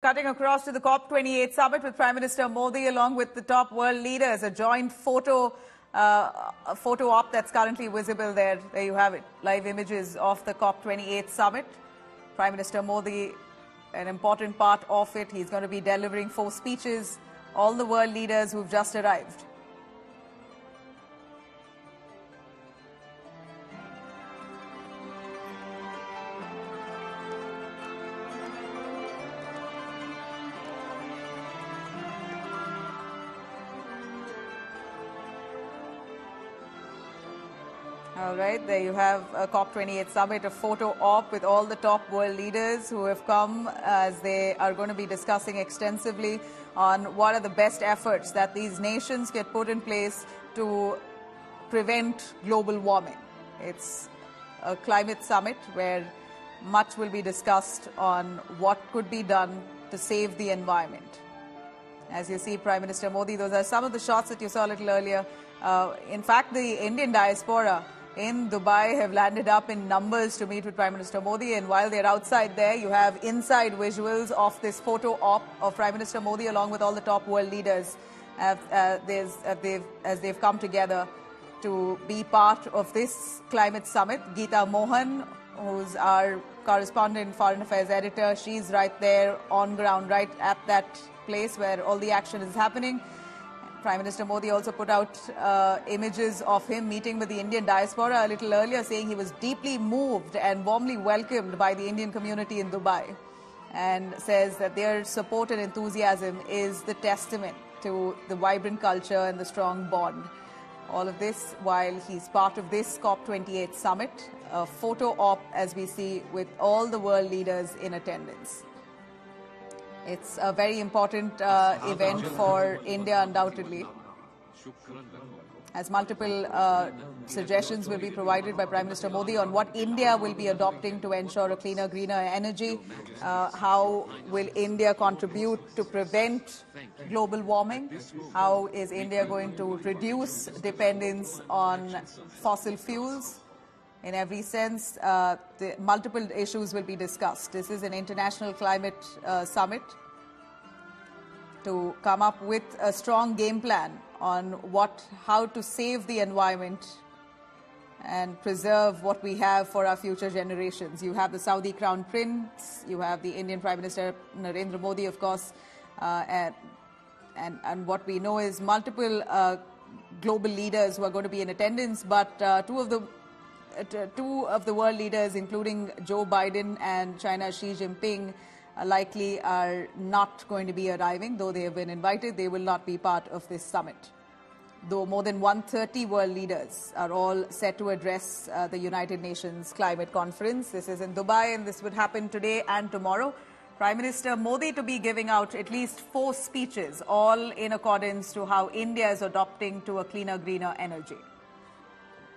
Cutting across to the COP28 summit with Prime Minister Modi along with the top world leaders, a joint photo op that's currently visible there. There you have it, live images of the COP28 summit. Prime Minister Modi, an important part of it. He's going to be delivering 4 speeches, all the world leaders who've just arrived. All right, there you have a COP28 summit, a photo op with all the top world leaders who have come as they are going to be discussing extensively on what are the best efforts that these nations can put in place to prevent global warming. It's a climate summit where much will be discussed on what could be done to save the environment. As you see, Prime Minister Modi, those are some of the shots that you saw a little earlier. In fact, the Indian diaspora in Dubai have landed up in numbers to meet with Prime Minister Modi, and while they're outside there, you have inside visuals of this photo op of Prime Minister Modi along with all the top world leaders as they've come together to be part of this climate summit. Geeta Mohan, who's our correspondent, foreign affairs editor, she's right there on ground, right at that place where all the action is happening. Prime Minister Modi also put out images of him meeting with the Indian diaspora a little earlier, saying he was deeply moved and warmly welcomed by the Indian community in Dubai, and says that their support and enthusiasm is the testament to the vibrant culture and the strong bond. All of this while he's part of this COP28 summit, a photo op as we see with all the world leaders in attendance. It's a very important event for India, undoubtedly, as multiple suggestions will be provided by Prime Minister Modi on what India will be adopting to ensure a cleaner, greener energy. How will India contribute to prevent global warming? How is India going to reduce dependence on fossil fuels? In every sense, the multiple issues will be discussed. This is an international climate summit to come up with a strong game plan on how to save the environment and preserve what we have for our future generations. You have the Saudi Crown Prince, you have the Indian Prime Minister Narendra Modi, of course, and what we know is multiple global leaders who are going to be in attendance, but two of the world leaders, including Joe Biden and China's Xi Jinping, likely are not going to be arriving. Though they have been invited, they will not be part of this summit. Though more than 130 world leaders are all set to address the United Nations Climate Conference. This is in Dubai, and this would happen today and tomorrow. Prime Minister Modi to be giving out at least 4 speeches, all in accordance to how India is adopting to a cleaner, greener energy.